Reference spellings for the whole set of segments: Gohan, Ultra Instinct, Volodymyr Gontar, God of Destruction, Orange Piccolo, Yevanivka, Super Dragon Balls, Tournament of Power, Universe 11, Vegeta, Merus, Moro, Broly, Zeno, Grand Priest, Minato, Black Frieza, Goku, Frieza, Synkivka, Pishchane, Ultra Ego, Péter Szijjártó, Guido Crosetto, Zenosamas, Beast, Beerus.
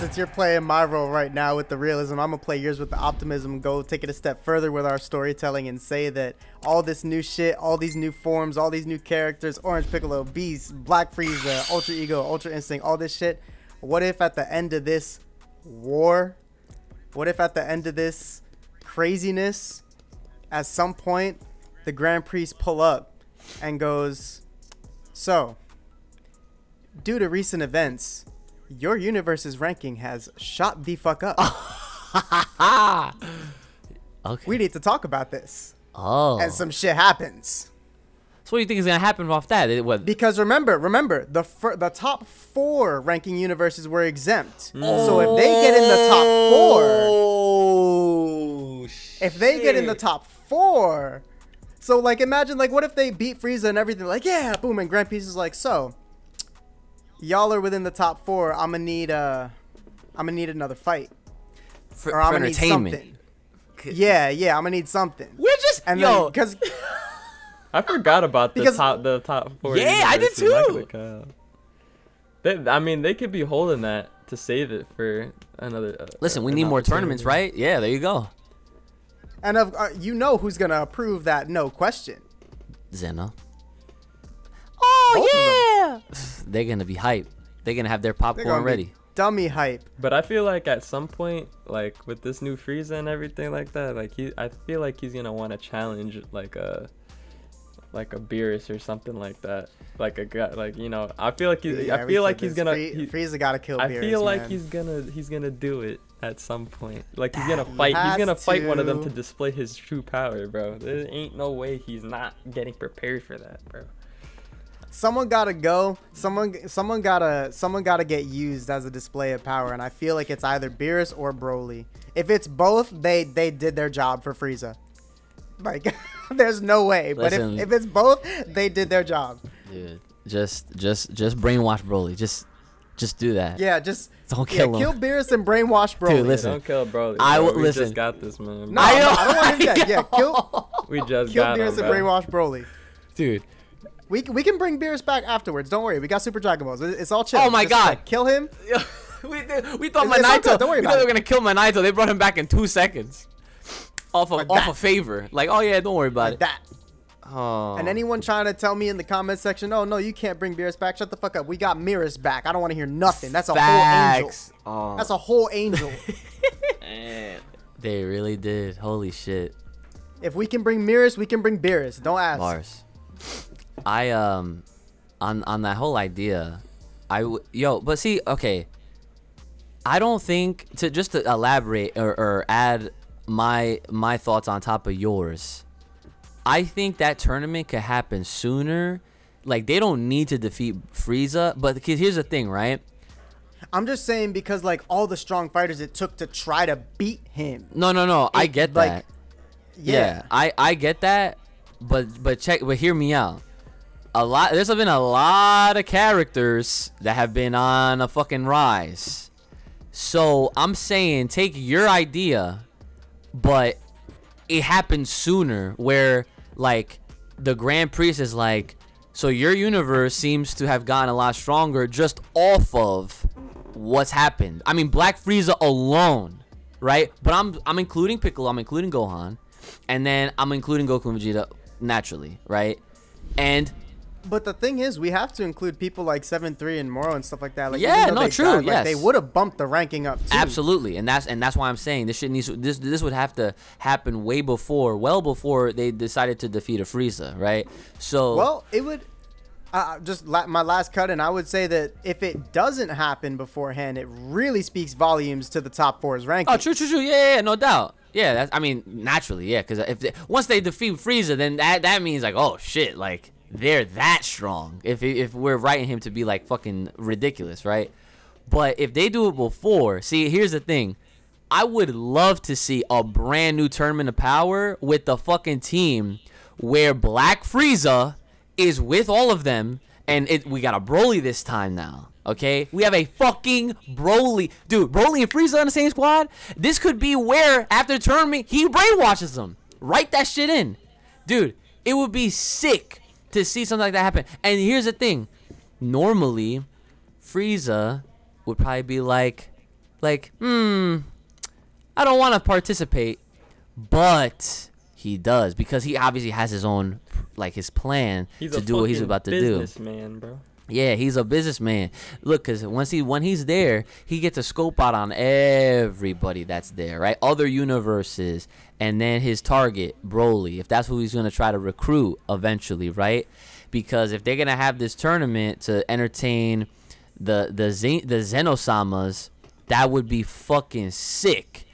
since you're playing my role right now with the realism, I'm gonna play yours with the optimism, go take it a step further with our storytelling and say that all this new shit, all these new forms, all these new characters, Orange Piccolo, Beast, Black Frieza, Ultra Ego, Ultra Instinct, all this shit, what if at the end of this war, what if at the end of this craziness, at some point, the Grand Priest pull up and goes, so, due to recent events, your universe's ranking has shot the fuck up. Okay. We need to talk about this. Oh. And some shit happens. So what do you think is going to happen off that? Because remember, the top 4 ranking universes were exempt. Oh. So if they get in the top 4, oh, if they get in the top 4, so like imagine like what if they beat Frieza and everything, like yeah, boom, and Grand Priest is like, so y'all are within the top 4. I'm gonna need another fight. Or I'm gonna need something. Yeah, I'm gonna need something. We're just and yo, because I forgot about the top four. Yeah, I did too. I mean, they could be holding that to save it for another. Listen, we need more tournaments, right? Yeah, there you go. And of you know who's gonna approve that? No question. Zeno. Oh, yeah! They're going to be hype. They're going to have their popcorn ready. Dummy hype. But I feel like at some point, like, with this new Frieza and everything like that, like, I feel like he's going to want to challenge, like a Beerus or something like that. Like a guy, like, you know, I feel like he's, yeah, I feel like he's going to... Frieza got to kill Beerus, I feel like he's gonna do it at some point. Like, he's going to fight. He's going to fight one of them to display his true power, bro. There ain't no way he's not getting prepared for that, bro. Someone gotta go. Someone gotta get used as a display of power, and I feel like it's either Beerus or Broly. If it's both, they did their job for Frieza. Like, there's no way. Listen, but if it's both, they did their job. Dude, just brainwash Broly. Just do that. Yeah, just don't kill him. Kill Beerus and brainwash Broly. Dude, listen, don't kill Broly. I will listen. We just got this, man. No, I don't want him dead. Yeah, kill Beerus and brainwash Broly. Dude. We can bring Beerus back afterwards. Don't worry. We got Super Dragon Balls. It's all chill. Oh, my God. Like, kill him. we thought Minato. Don't worry about it. We thought they were going to kill Minato. They brought him back in 2 seconds. Off a favor. Like, oh, yeah, don't worry about it. That. Oh. And anyone trying to tell me in the comment section, oh, no, you can't bring Beerus back. Shut the fuck up. We got Merus back. I don't want to hear nothing. That's a Facts. Whole angel. Oh. That's a whole angel. Man, they really did. Holy shit. If we can bring Merus, we can bring Beerus. Don't ask. Mars. I on that whole idea, but see, okay, I don't think to elaborate or add my thoughts on top of yours. I think that tournament could happen sooner. Like, they don't need to defeat Frieza, but here's the thing, right? I'm just saying, because like all the strong fighters it took to try to beat him. No, I get that. Like, yeah, I get that, but hear me out. There's been a lot of characters that have been on a fucking rise. So I'm saying take your idea, but it happened sooner, where like the Grand Priest is like, so your universe seems to have gotten a lot stronger just off of what's happened. I mean, Black Frieza alone, right? But I'm including Piccolo, I'm including Gohan, and then I'm including Goku and Vegeta naturally, right? But the thing is, we have to include people like 7-3 and Moro and stuff like that. Like, yeah, no, true. Died, yes, like, they would have bumped the ranking up too. Absolutely, and that's why I'm saying this shit needs to, this would have to happen way before, well before they decided to defeat a Frieza, right? So well, it would. Just my last cut, and I would say that if it doesn't happen beforehand, it really speaks volumes to the top 4's ranking. Oh, true, yeah, no doubt. Yeah, that's, I mean, naturally, yeah, because if once they defeat Frieza, then that means like, oh shit, like, they're that strong. If we're writing him to be like fucking ridiculous, right? But if they do it before, see, here's the thing. I would love to see a brand new tournament of power with the fucking team where Black Frieza is with all of them, and we got a Broly this time now. Okay, we have a fucking Broly, dude. Broly and Frieza on the same squad. This could be where after the tournament he brainwashes them. Write that shit in, dude. It would be sick to see something like that happen. And here's the thing. Normally, Frieza would probably be like, like, I don't want to participate, but he does because he obviously has his own, like, his plan to do what he's about to do. He's a businessman, bro. Yeah, he's a businessman. Look, because when he's there, he gets a scope out on everybody that's there, right? Other universes, and then his target, Broly, if that's who he's going to try to recruit eventually, right? Because if they're going to have this tournament to entertain the Zenosamas, that would be fucking sick.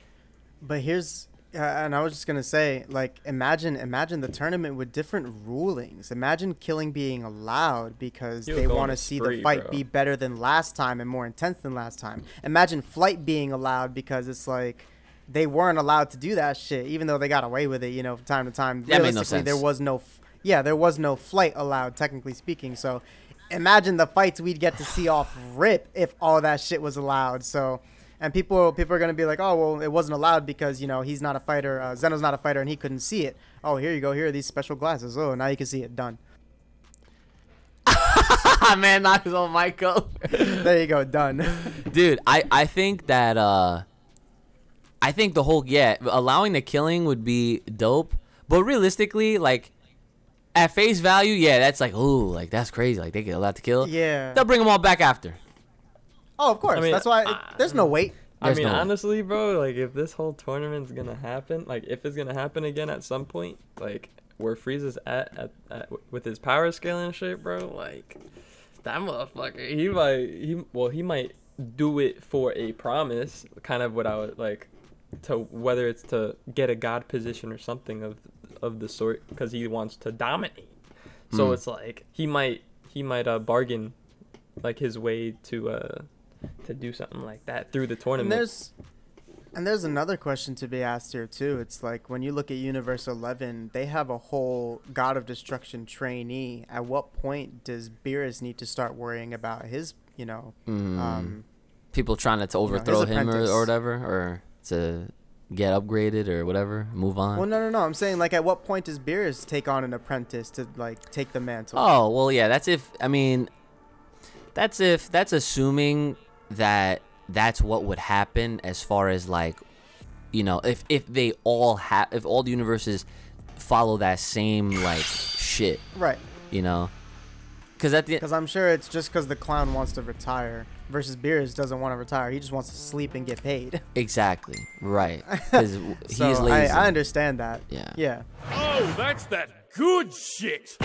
But here's, and I was just going to say, like, imagine the tournament with different rulings. Imagine killing being allowed because they want to see the fight be better than last time and more intense than last time. Imagine flight being allowed because it's like they weren't allowed to do that shit, even though they got away with it, you know, from time to time. That made no sense. There was no, yeah, there was no flight allowed, technically speaking. So imagine the fights we'd get to see off rip if all that shit was allowed. So... and people are going to be like, oh, well, it wasn't allowed because, you know, he's not a fighter. Zeno's not a fighter and he couldn't see it. Oh, here you go. Here are these special glasses. Oh, now you can see it. Done. Man, knock his own mic up. There you go. Done. Dude, I think that I think the whole, yeah, allowing the killing would be dope. But realistically, like, at face value, yeah, that's like, ooh, like, that's crazy. Like, they get allowed to kill. Yeah. They'll bring them all back after. Oh, of course. I mean, that's why there's no wait. There's, I mean, no, honestly, bro, like, if this whole tournament's going to happen, like, if it's going to happen again at some point, like, where Frieza's at with his power scale and shit, bro, like, that motherfucker, he might do it for a promise, kind of what I would, like, to whether it's to get a god position or something of the sort, because he wants to dominate. So it's like, he might bargain, like, his way to do something like that through the tournament. And there's another question to be asked here too. It's like, when you look at Universe 11, they have a whole God of Destruction trainee. At what point does Beerus need to start worrying about his, you know, people trying to overthrow him or whatever, or to get upgraded or whatever, move on? Well, no, I'm saying, like, at what point does Beerus take on an apprentice to, like, take the mantle? Oh, well, yeah, that's if, I mean, that's assuming that that's what would happen, as far as, like, you know, if all the universes follow that same, like, shit, right? You know, because I'm sure it's just because the clown wants to retire versus Beerus doesn't want to retire. He just wants to sleep and get paid. Exactly, right? Because so he's lazy. I understand that. Yeah. Oh, that's that good shit.